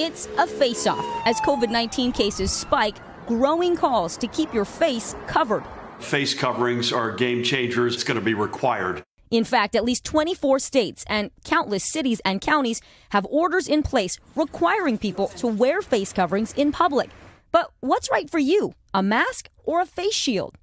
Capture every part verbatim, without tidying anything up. It's a face-off. As COVID nineteen cases spike, growing calls to keep your face covered. Face coverings are game changers. It's going to be required. In fact, at least twenty-four states and countless cities and counties have orders in place requiring people to wear face coverings in public. But what's right for you, a mask or a face shield?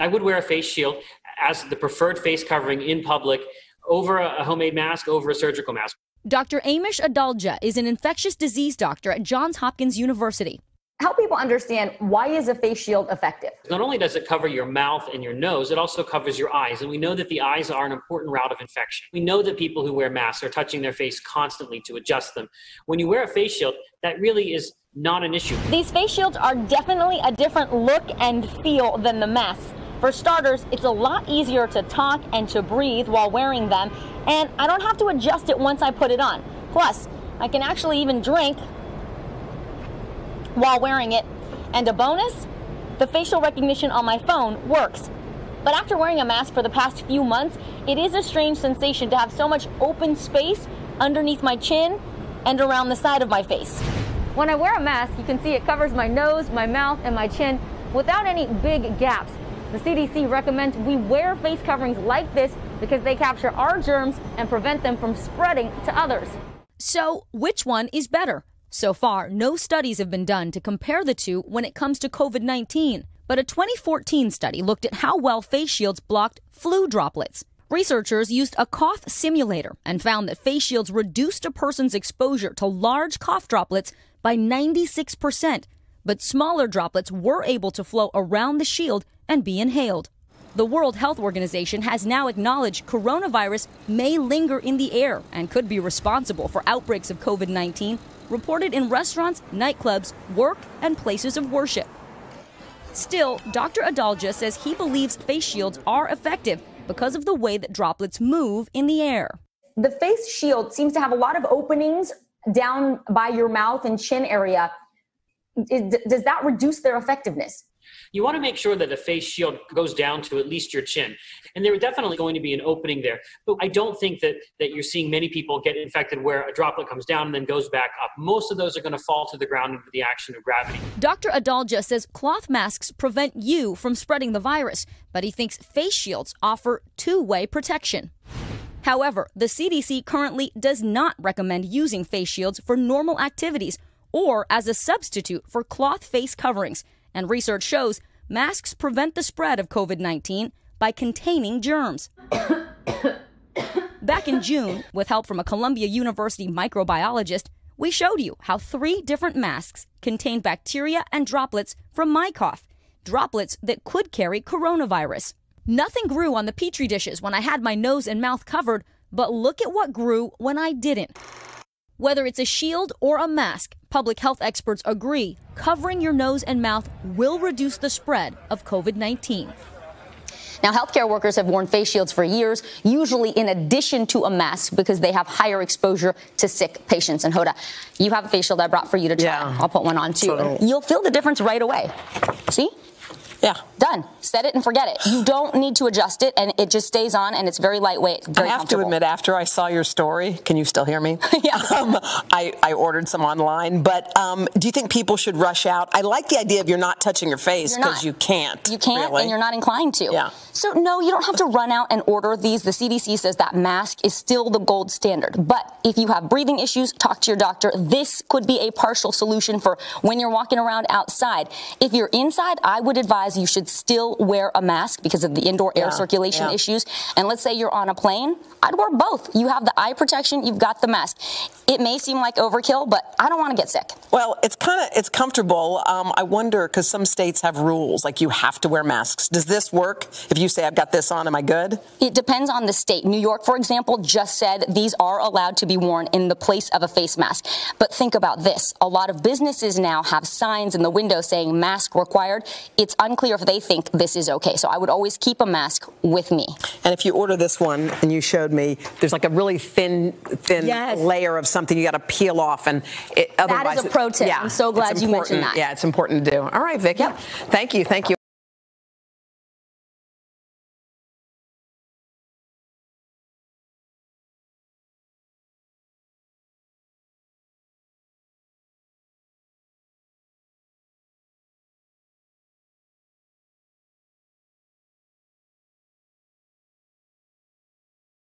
I would wear a face shield as the preferred face covering in public over a homemade mask, over a surgical mask. Doctor Amish Adalja is an infectious disease doctor at Johns Hopkins University. Help people understand, why is a face shield effective? Not only does it cover your mouth and your nose, it also covers your eyes. And we know that the eyes are an important route of infection. We know that people who wear masks are touching their face constantly to adjust them. When you wear a face shield, that really is not an issue. These face shields are definitely a different look and feel than the masks. For starters, it's a lot easier to talk and to breathe while wearing them. And I don't have to adjust it once I put it on. Plus, I can actually even drink while wearing it. And a bonus, the facial recognition on my phone works. But after wearing a mask for the past few months, it is a strange sensation to have so much open space underneath my chin and around the side of my face. When I wear a mask, you can see it covers my nose, my mouth, and my chin without any big gaps. The C D C recommends we wear face coverings like this because they capture our germs and prevent them from spreading to others. So, which one is better? So far, no studies have been done to compare the two when it comes to COVID nineteen. But a twenty fourteen study looked at how well face shields blocked flu droplets. Researchers used a cough simulator and found that face shields reduced a person's exposure to large cough droplets by ninety-six percent. But smaller droplets were able to flow around the shield and be inhaled. The World Health Organization has now acknowledged coronavirus may linger in the air and could be responsible for outbreaks of COVID nineteen. Reported in restaurants, nightclubs, work, and places of worship. Still, Doctor Adalja says he believes face shields are effective because of the way that droplets move in the air. The face shield seems to have a lot of openings down by your mouth and chin area. Does that reduce their effectiveness? You want to make sure that the face shield goes down to at least your chin. And there was definitely going to be an opening there. But I don't think that, that you're seeing many people get infected where a droplet comes down and then goes back up. Most of those are going to fall to the ground under the action of gravity. Doctor Adalja says cloth masks prevent you from spreading the virus, but he thinks face shields offer two-way protection. However, the C D C currently does not recommend using face shields for normal activities or as a substitute for cloth face coverings. And research shows masks prevent the spread of COVID nineteen by containing germs. Back in June, with help from a Columbia University microbiologist, we showed you how three different masks contain bacteria and droplets from my cough, droplets that could carry coronavirus. Nothing grew on the Petri dishes when I had my nose and mouth covered, but look at what grew when I didn't. Whether it's a shield or a mask, public health experts agree covering your nose and mouth will reduce the spread of COVID nineteen. Now, healthcare workers have worn face shields for years, usually in addition to a mask, because they have higher exposure to sick patients. And Hoda, you have a face shield I brought for you to try. Yeah. I'll put one on, too. So, you'll feel the difference right away. See? Yeah. Done. Set it and forget it. You don't need to adjust it, and it just stays on, and it's very lightweight, very comfortable. I have to admit, after I saw your story, can you still hear me? Yeah. Um, I, I ordered some online, but um, do you think people should rush out? I like the idea of you're not touching your face because you can't. You can't, really. And you're not inclined to. Yeah. So, no, you don't have to run out and order these. The C D C says that mask is still the gold standard. But if you have breathing issues, talk to your doctor. This could be a partial solution for when you're walking around outside. If you're inside, I would advise you should still wear a mask because of the indoor air yeah, circulation yeah. issues. And let's say you're on a plane, I'd wear both. You have the eye protection, you've got the mask. It may seem like overkill, but I don't want to get sick. Well, it's kind of, it's comfortable. Um, I wonder, because some states have rules, like you have to wear masks. Does this work? If you say, I've got this on, am I good? It depends on the state. New York, for example, just said these are allowed to be worn in the place of a face mask. But think about this. A lot of businesses now have signs in the window saying mask required. It's unclear Clear if they think this is okay. So I would always keep a mask with me. And if you order this one and you showed me, there's like a really thin, thin yes. layer of something you got to peel off. And it, otherwise, that is a pro tip. Yeah, I'm so glad you mentioned that. Yeah, it's important to do. All right, Vicki. Yep. Thank you. Thank you.